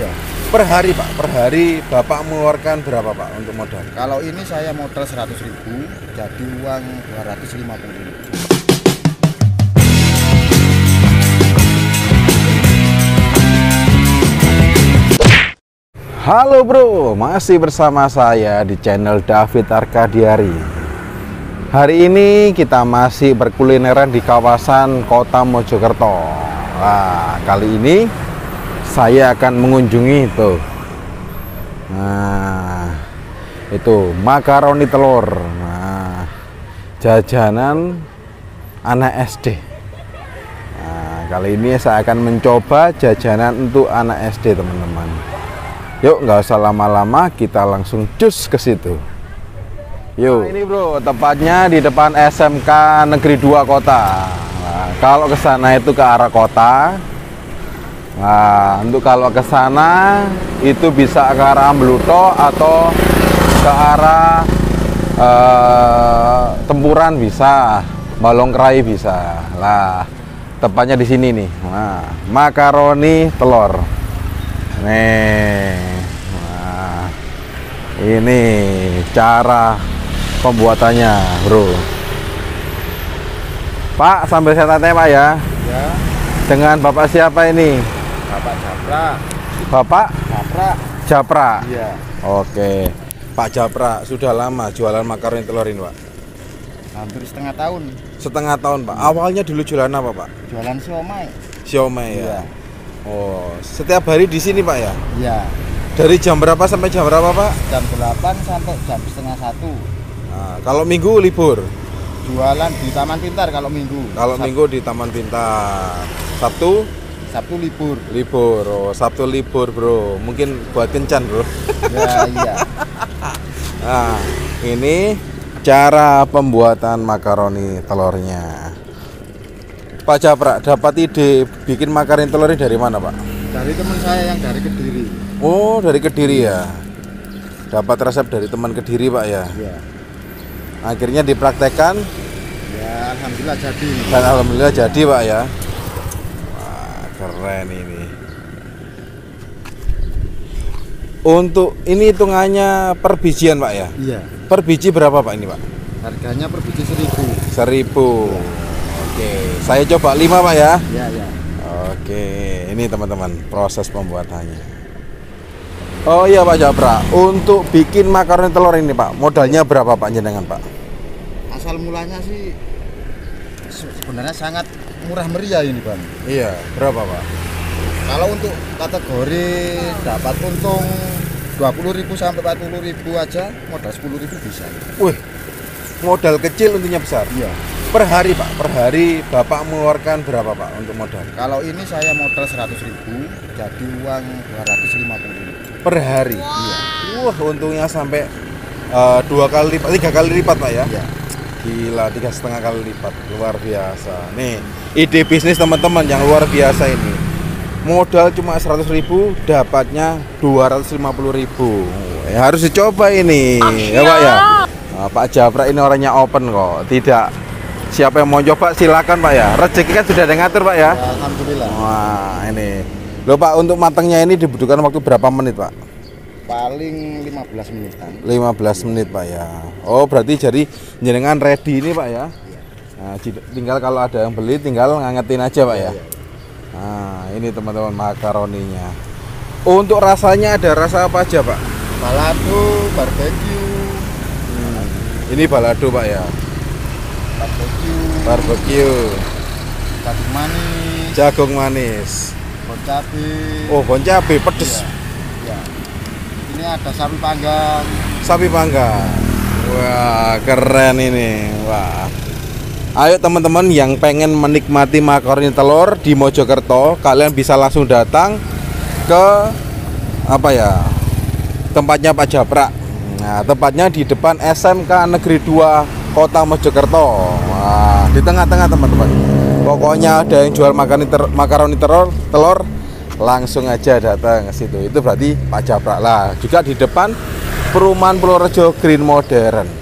Ya. Per hari Pak, per hari Bapak mengeluarkan berapa Pak untuk modal? Kalau ini saya modal 100.000 jadi uang 250.000. Halo bro, masih bersama saya di channel David Arka Diary. Hari ini kita masih berkulineran di kawasan Kota Mojokerto. Nah, kali ini saya akan mengunjungi itu. Nah, itu makaroni telur. Nah, jajanan anak SD. Nah, kali ini saya akan mencoba jajanan untuk anak SD, teman-teman. Yuk, nggak usah lama-lama, kita langsung cus ke situ. Yuk. Nah, ini bro, tepatnya di depan SMK Negeri 2 Kota. Nah, kalau ke sana itu ke arah kota. Nah, untuk kalau ke sana itu bisa ke arah Bluto atau ke arah Tempuran bisa, Balong Kerai bisa. Lah, tepatnya di sini nih. Nah, makaroni telur. Nih. Nah, ini cara pembuatannya, bro. Pak, sambil saya tanya Pak ya. Ya. Dengan Bapak siapa ini? Bapak Japra. Bapak? Japra. Japra. Iya. Oke. Pak Japra sudah lama jualan makaroni telur ini, Pak? Hampir setengah tahun. Setengah tahun, Pak. Awalnya dulu jualan apa, Pak? Jualan siomay. Siomay ya. Iya. Oh, setiap hari di sini, Pak ya? Iya. Dari jam berapa sampai jam berapa, Pak? Jam 8 sampai jam setengah 1. Nah, kalau minggu libur? Jualan di Taman Pintar kalau minggu. Kalau minggu di Taman Pintar. Sabtu? Sabtu libur. Libur, oh, Sabtu libur bro. Mungkin buat kencan bro. Ya, iya. Nah, ini cara pembuatan makaroni telurnya. Pak Japra, dapat ide bikin makaroni telur ini dari mana Pak? Dari teman saya yang dari Kediri. Oh, dari Kediri ya. Dapat resep dari teman Kediri Pak ya? Iya. Akhirnya dipraktekkan. Ya, alhamdulillah jadi. Dan alhamdulillah jadi Pak ya. Keren ini. Untuk ini hitungannya per bijian Pak ya? Iya. Per biji berapa Pak ini Pak? Harganya per biji 1.000. 1.000. Ya. Oke, saya coba 5 Pak ya? Iya, ya. Oke, ini teman-teman proses pembuatannya. Oh iya Pak Japra, untuk bikin makaroni telur ini Pak, modalnya berapa Pak jenengan Pak? Asal mulanya sih sebenarnya sangat murah meriah ini Bang. Iya, berapa Pak? Kalau untuk kategori dapat untung 20.000 sampai 40.000 aja, modal 10.000 bisa. Wih, modal kecil untungnya besar. Iya. Per hari Pak, per hari Bapak mengeluarkan berapa Pak untuk modal? Kalau ini saya modal 100.000 jadi uang 250.000 per hari. Wow. Iya. Wah, untungnya sampai 3 kali lipat Pak ya? Iya. Gila, 3,5 kali lipat, luar biasa. Nih, ide bisnis teman-teman yang luar biasa ini. Modal cuma 100.000, dapatnya 250.000. Ya, harus dicoba ini, ya Pak ya. Nah, Pak Japra ini orangnya open kok, tidak. Siapa yang mau coba silakan Pak ya. Rezeki kan sudah ada ngatur Pak ya. Alhamdulillah. Wah, ini. Loh Pak, untuk matangnya ini dibutuhkan waktu berapa menit Pak? Paling 15 menitan. 15 menit Pak ya. Oh, berarti jadi jenengan ready ini Pak ya. Nah, tinggal kalau ada yang beli tinggal ngangetin aja Pak ya. Nah, ini teman-teman makaroninya. Untuk rasanya ada rasa apa aja Pak? Balado, barbecue. Ini balado Pak ya. Barbecue. Jagung manis. Jagung manis. Bon cabe. Oh, bon cabe pedes. Iya. Ini ada sapi panggang. Sapi panggang. Wah, keren ini. Wah. Ayo teman-teman yang pengen menikmati makaroni telur di Mojokerto, kalian bisa langsung datang ke apa ya? Tempatnya Pak Japra. Nah, tempatnya di depan SMK Negeri 2 Kota Mojokerto. Nah, di tengah-tengah teman-teman. Pokoknya ada yang jual makaroni telur, langsung aja datang ke situ. Itu berarti Pak Japra lah. Juga di depan perumahan Blorejo Green Modern.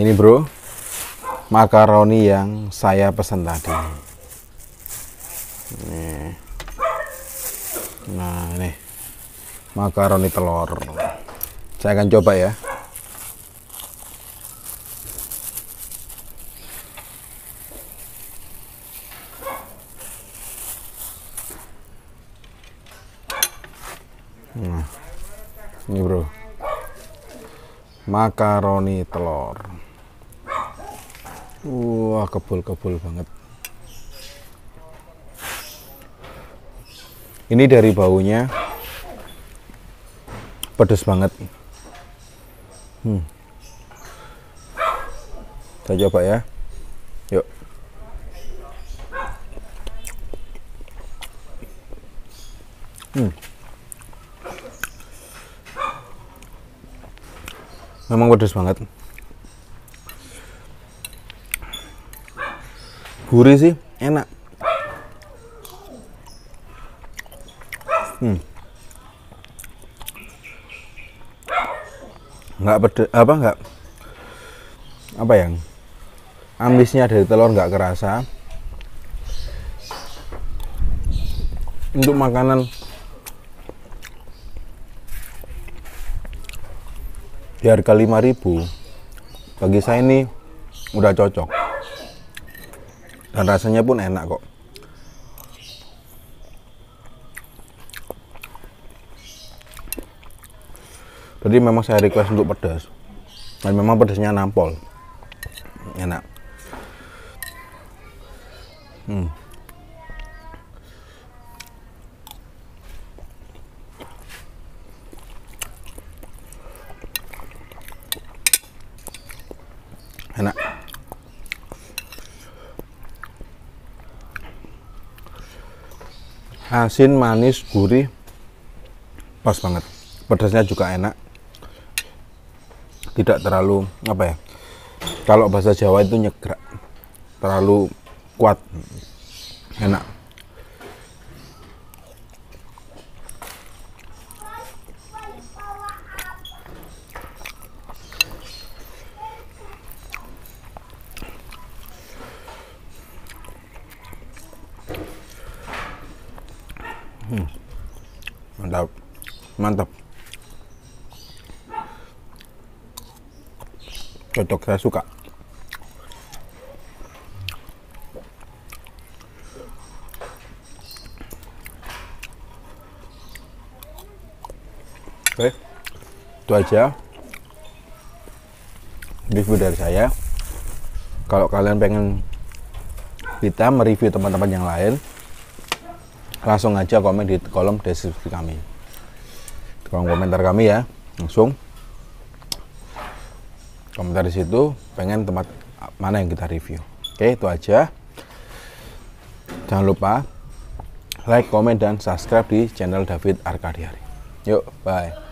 ini bro, makaroni yang saya pesan tadi. Nih. Nah ini makaroni telur. Saya akan coba ya. Nah, ini bro, makaroni telur. Wah, kebul-kebul banget. Ini dari baunya pedes banget. Kita coba ya. Yuk. Memang pedas banget, gurih sih, enak. Nggak pedes, yang amisnya dari telur nggak kerasa. Untuk makanan di harga 5.000 bagi saya ini udah cocok, dan rasanya pun enak kok. Jadi memang saya request untuk pedas, dan memang pedasnya nampol, enak. Enak. Asin, manis, gurih, pas banget. Pedasnya juga enak, tidak terlalu kalau bahasa Jawa itu nyegrak, terlalu kuat. Enak. Mantap, mantap, cocok, saya suka. Oke, itu aja review dari saya. Kalau kalian pengen kita mereview teman-teman yang lain, langsung aja komen di kolom deskripsi kami, di kolom komentar kami ya, langsung komentar di situ pengen tempat mana yang kita review. Oke, itu aja, jangan lupa like, komen, dan subscribe di channel David Arka Diary. Yuk, bye.